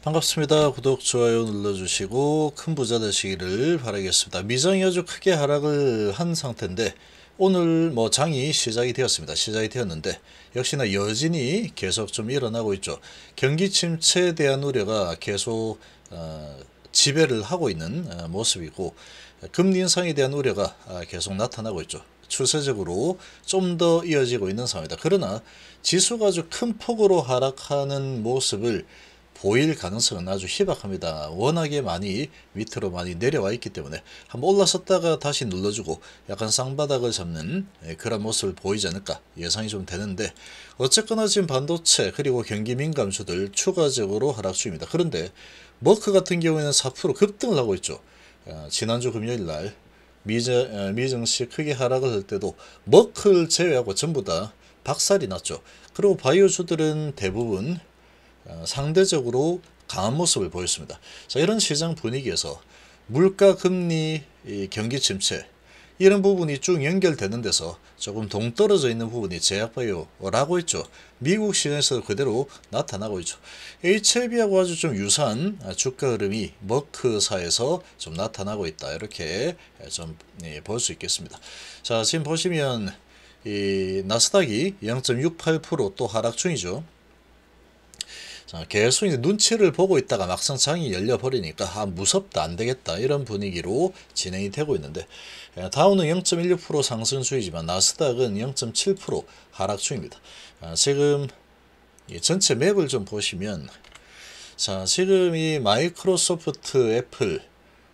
반갑습니다. 구독, 좋아요 눌러주시고 큰 부자 되시기를 바라겠습니다. 미장이 아주 크게 하락을 한 상태인데 오늘 뭐 장이 시작이 되었습니다. 시작이 되었는데 역시나 여진이 계속 좀 일어나고 있죠. 경기 침체에 대한 우려가 계속 지배를 하고 있는 모습이고 금리 인상에 대한 우려가 계속 나타나고 있죠. 추세적으로 좀 더 이어지고 있는 상황이다. 그러나 지수가 아주 큰 폭으로 하락하는 모습을 보일 가능성은 아주 희박합니다. 워낙에 많이 밑으로 많이 내려와 있기 때문에 한번 올라섰다가 다시 눌러주고 약간 쌍바닥을 잡는 그런 모습을 보이지 않을까 예상이 좀 되는데 어쨌거나 지금 반도체 그리고 경기 민감주들 추가적으로 하락 중입니다. 그런데 머크 같은 경우에는 4% 급등을 하고 있죠. 지난주 금요일날 미증시 크게 하락을 할 때도 머크를 제외하고 전부 다 박살이 났죠. 그리고 바이오주들은 대부분 상대적으로 강한 모습을 보였습니다. 자, 이런 시장 분위기에서 물가, 금리, 경기 침체 이런 부분이 쭉 연결되는 데서 조금 동떨어져 있는 부분이 제약바이오라고 있죠. 미국 시장에서 그대로 나타나고 있죠. HLB하고 아주 좀 유사한 주가 흐름이 머크사에서 좀 나타나고 있다. 이렇게 좀 볼 수 있겠습니다. 자, 지금 보시면 이 나스닥이 0.68% 또 하락 중이죠. 자, 계속 이제 눈치를 보고 있다가 막상 장이 열려버리니까 무섭다, 안되겠다 이런 분위기로 진행이 되고 있는데 다우는 0.16% 상승 중이지만 나스닥은 0.7% 하락 중입니다. 지금 이 전체 맵을 좀 보시면 자, 지금 이 마이크로소프트, 애플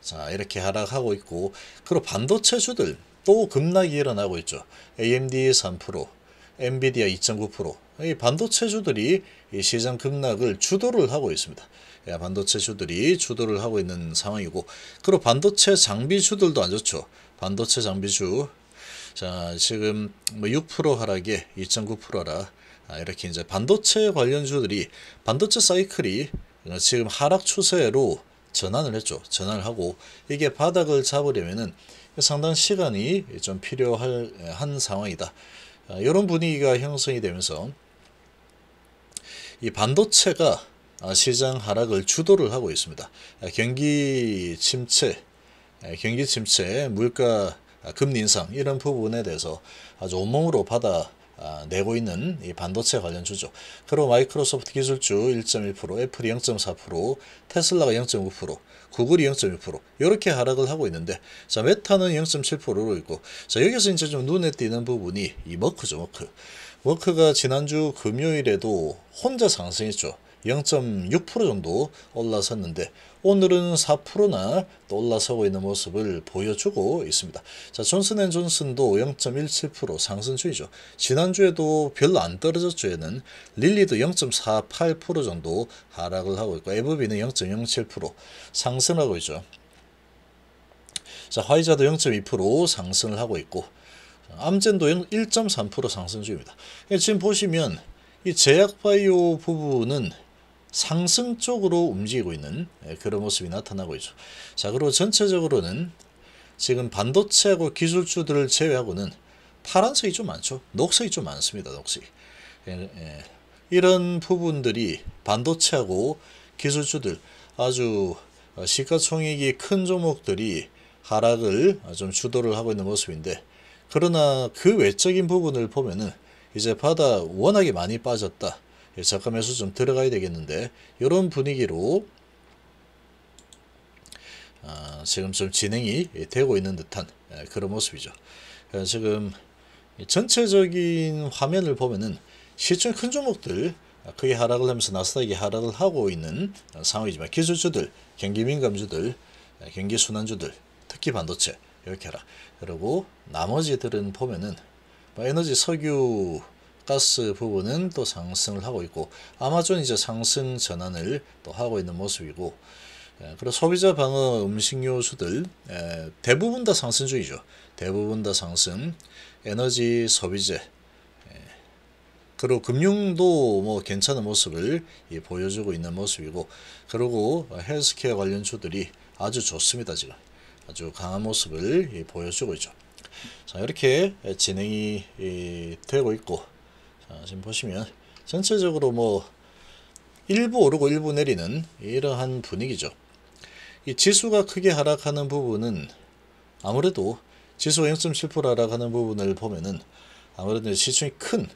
자, 이렇게 하락하고 있고 그리고 반도체주들 또 급락이 일어나고 있죠. AMD 3%, 엔비디아 2.9%. 이 반도체주들이 이 시장 급락을 주도를 하고 있습니다. 반도체주들이 주도를 하고 있는 상황이고 그리고 반도체 장비주들도 안 좋죠. 반도체 장비주 자 지금 뭐 6% 하락에 2.9% 하락 이렇게 이제 반도체 관련주들이 반도체 사이클이 지금 하락 추세로 전환을 했죠. 전환을 하고 이게 바닥을 잡으려면은 상당 시간이 좀 필요할 한 상황이다. 이런 분위기가 형성이 되면서 이 반도체가 시장 하락을 주도를 하고 있습니다. 경기 침체, 물가, 금리 인상 이런 부분에 대해서 아주 온몸으로 받아내고 있는 이 반도체 관련 주죠. 그리고 마이크로소프트 기술주 1.1%, 애플이 0.4%, 테슬라가 0.9%, 구글이 0.1% 이렇게 하락을 하고 있는데 자 메타는 0.7%로 있고 자 여기서 이제 좀 눈에 띄는 부분이 이 머크죠. 머크가 지난주 금요일에도 혼자 상승했죠. 0.6% 정도 올라섰는데 오늘은 4%나 또 올라서고 있는 모습을 보여주고 있습니다. 자 존슨앤존슨도 0.17% 상승 중이죠. 지난주에도 별로 안 떨어졌죠. 얘는 릴리도 0.48% 정도 하락을 하고 있고 에버비는 0.07% 상승하고 있죠. 자 화이자도 0.2% 상승을 하고 있고 암젠도 1.3% 상승 중입니다. 지금 보시면 이 제약바이오 부분은 상승 쪽으로 움직이고 있는 그런 모습이 나타나고 있죠. 자, 그리고 전체적으로는 지금 반도체하고 기술주들을 제외하고는 파란색이 좀 많죠. 녹색이 좀 많습니다. 녹색. 이런 부분들이 반도체하고 기술주들 아주 시가총액이 큰 종목들이 하락을 좀 주도를 하고 있는 모습인데 그러나 그 외적인 부분을 보면은 이제 바다 워낙에 많이 빠졌다. 잠깐 매수 좀 들어가야 되겠는데 이런 분위기로 지금 좀 진행이 되고 있는 듯한 그런 모습이죠. 지금 전체적인 화면을 보면은 시총 큰 종목들 크게 하락을 하면서 나스닥이 하락을 하고 있는 상황이지만 기술주들, 경기 민감주들, 경기 순환주들, 특히 반도체 이렇게 하라. 그리고 나머지들은 보면은 에너지, 석유, 가스 부분은 또 상승을 하고 있고 아마존 이제 상승 전환을 또 하고 있는 모습이고 그리고 소비자 방어 음식료수들 대부분 다 상승 중이죠. 대부분 다 상승, 에너지, 소비재 그리고 금융도 뭐 괜찮은 모습을 보여주고 있는 모습이고 그리고 헬스케어 관련 주들이 아주 좋습니다. 지금 아주 강한 모습을 보여주고 있죠. 자, 이렇게 진행이 되고 있고 자, 지금 보시면 전체적으로 뭐 일부 오르고 일부 내리는 이러한 분위기죠. 이 지수가 크게 하락하는 부분은 아무래도 지수 0.7% 하락하는 부분을 보면은 아무래도 시총이 큰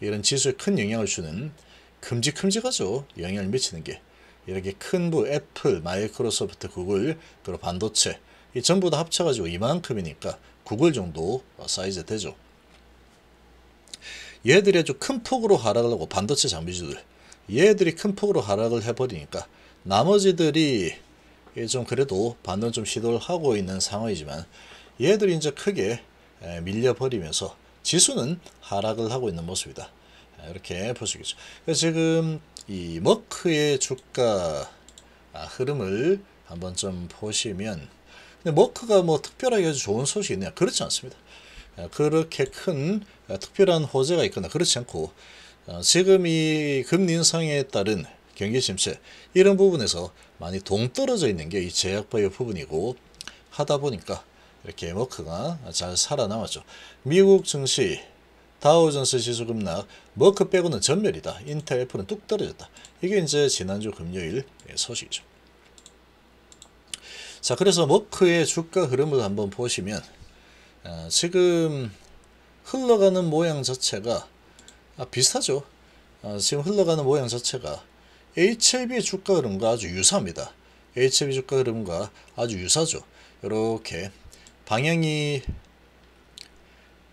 이런 지수에 큰 영향을 주는 큼직큼직하죠. 영향을 미치는 게 이렇게 큰 부 애플, 마이크로소프트, 구글 그리고 반도체 이 전부 다 합쳐가지고 이만큼이니까 구글 정도 사이즈 되죠. 얘들이 아주 큰 폭으로 하락을 하고 반도체 장비주들 얘들이 큰 폭으로 하락을 해버리니까 나머지들이 좀 그래도 반등 좀 시도를 하고 있는 상황이지만 얘들이 이제 크게 밀려버리면서 지수는 하락을 하고 있는 모습이다. 이렇게 볼 수 있겠죠. 그래서 지금 이 머크의 주가 흐름을 한번 좀 보시면 근데 머크가 뭐 특별하게 아주 좋은 소식이 있냐? 그렇지 않습니다. 그렇게 큰 특별한 호재가 있거나 그렇지 않고 지금 이 금리 인상에 따른 경기 침체 이런 부분에서 많이 동떨어져 있는 게 이 제약바이오 부분이고 하다 보니까 이렇게 머크가 잘 살아남았죠. 미국 증시 다우존스 지수 급락, 머크 빼고는 전멸이다. 인텔, 애플은 뚝 떨어졌다. 이게 이제 지난주 금요일 소식이죠. 자, 그래서 머크의 주가 흐름을 한번 보시면 지금 흘러가는 모양 자체가 비슷하죠. 지금 흘러가는 모양 자체가 HLB 주가 흐름과 아주 유사합니다. HLB 주가 흐름과 아주 유사죠. 이렇게 방향이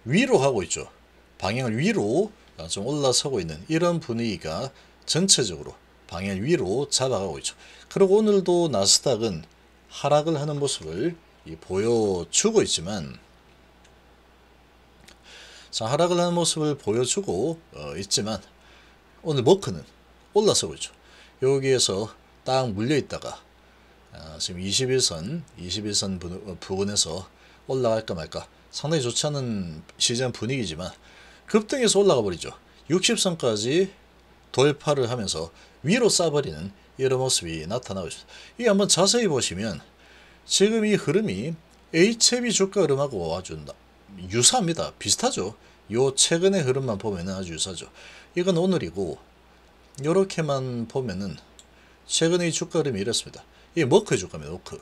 위로 가고 있죠. 방향을 위로 좀 올라서고 있는 이런 분위기가 전체적으로 방향 위로 잡아가고 있죠. 그리고 오늘도 나스닥은 하락을 하는 모습을 보여주고 있지만 자, 하락을 하는 모습을 보여주고 있지만 오늘 머크는 올라서고 있죠. 여기에서 딱 물려있다가 지금 21선 부근에서 올라갈까 말까 상당히 좋지 않은 시장 분위기지만 급등해서 올라가 버리죠. 60선까지 돌파를 하면서 위로 싸버리는 이런 모습이 나타나고 있습니다. 이 한번 자세히 보시면 지금 이 흐름이 HLB 주가 흐름하고 아주 유사합니다. 비슷하죠. 요 최근의 흐름만 보면은 아주 유사죠. 이건 오늘이고 요렇게만 보면은 최근의 주가 흐름이 이렇습니다. 이게 머크의 주가입니다. 머크.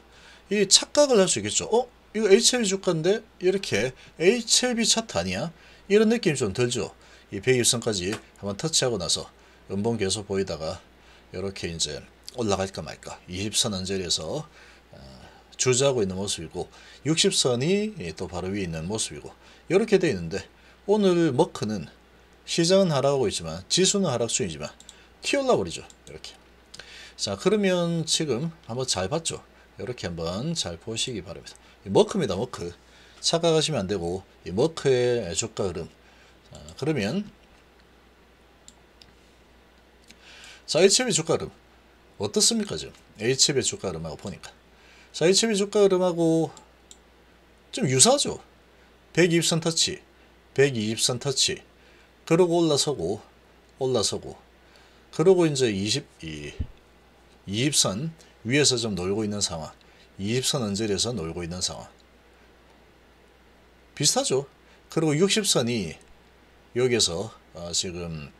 이 착각을 할 수 있겠죠. 이거 HLB 주가인데 이렇게 HLB 차트 아니야? 이런 느낌이 좀 들죠. 이 120선까지 한번 터치하고 나서 음봉 계속 보이다가 이렇게 이제 올라갈까 말까 20선 언저리에서 주저하고 있는 모습이고 60선이 또 바로 위에 있는 모습이고 이렇게 되어 있는데 오늘 머크는 시장은 하락하고 있지만 지수는 하락 중이지만 튀어올라 버리죠. 이렇게. 자, 그러면 지금 한번 잘 봤죠. 이렇게 한번 잘 보시기 바랍니다. 머크입니다. 머크. 착각하시면 안되고 이 머크의 주가 흐름. 자, 그러면 자, HLB 주가 흐름 어떻습니까? 지금 HLB 주가 흐름하고 보니까 자, HLB 주가 흐름하고 좀 유사하죠. 120선 터치 120선 터치 그러고 올라서고 올라서고 그러고 이제 20선 위에서 좀 놀고 있는 상황 20선 언저리에서 놀고 있는 상황 비슷하죠. 그리고 60선이 여기에서 지금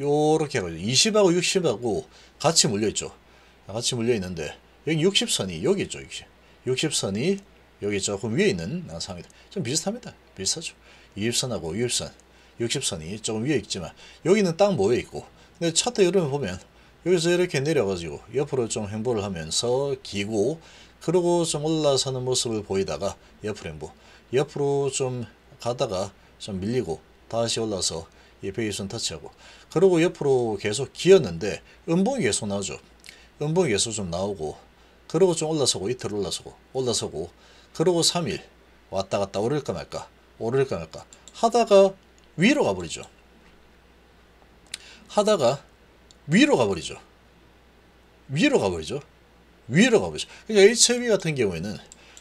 요렇게 해가지고 20하고 60하고 같이 물려있죠. 같이 물려있는데 여기 60선이 여기 있죠. 60선이 여기 조금 위에 있는 상황이다. 좀 비슷합니다. 비슷하죠. 20선하고 60선 60선이 조금 위에 있지만 여기는 딱 모여있고 근데 차트 흐름을 보면 여기서 이렇게 내려가지고 옆으로 좀 횡보를 하면서 기고 그러고 좀 올라서는 모습을 보이다가 옆으로 횡보 옆으로 좀 가다가 좀 밀리고 다시 올라서 이 120선 터치하고 그러고 옆으로 계속 기었는데 음봉이 계속 나오죠. 음봉이 계속 좀 나오고 그러고 좀 올라서고 이틀 올라서고 올라서고 그러고 3일 왔다 갔다 오를까 말까 오를까 말까 하다가 위로 가버리죠. 하다가 위로 가버리죠. 위로 가버리죠. 위로 가버리죠. 그러니까 HLB 같은 경우에는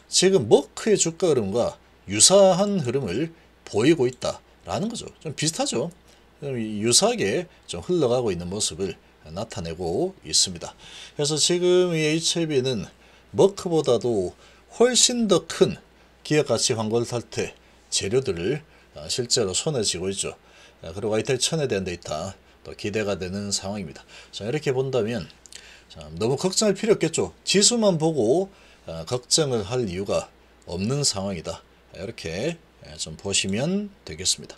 지금 머크의 주가 흐름과 유사한 흐름을 보이고 있다라는 거죠. 좀 비슷하죠. 유사하게 좀 흘러가고 있는 모습을 나타내고 있습니다. 그래서 지금 이 HLB는 머크보다도 훨씬 더 큰 기업가치 환골탈태 재료들을 실제로 손에 쥐고 있죠. 그리고 아이텔 1000에 대한 데이터 또 기대가 되는 상황입니다. 자, 이렇게 본다면 너무 걱정할 필요 없겠죠. 지수만 보고 걱정을 할 이유가 없는 상황이다. 이렇게 좀 보시면 되겠습니다.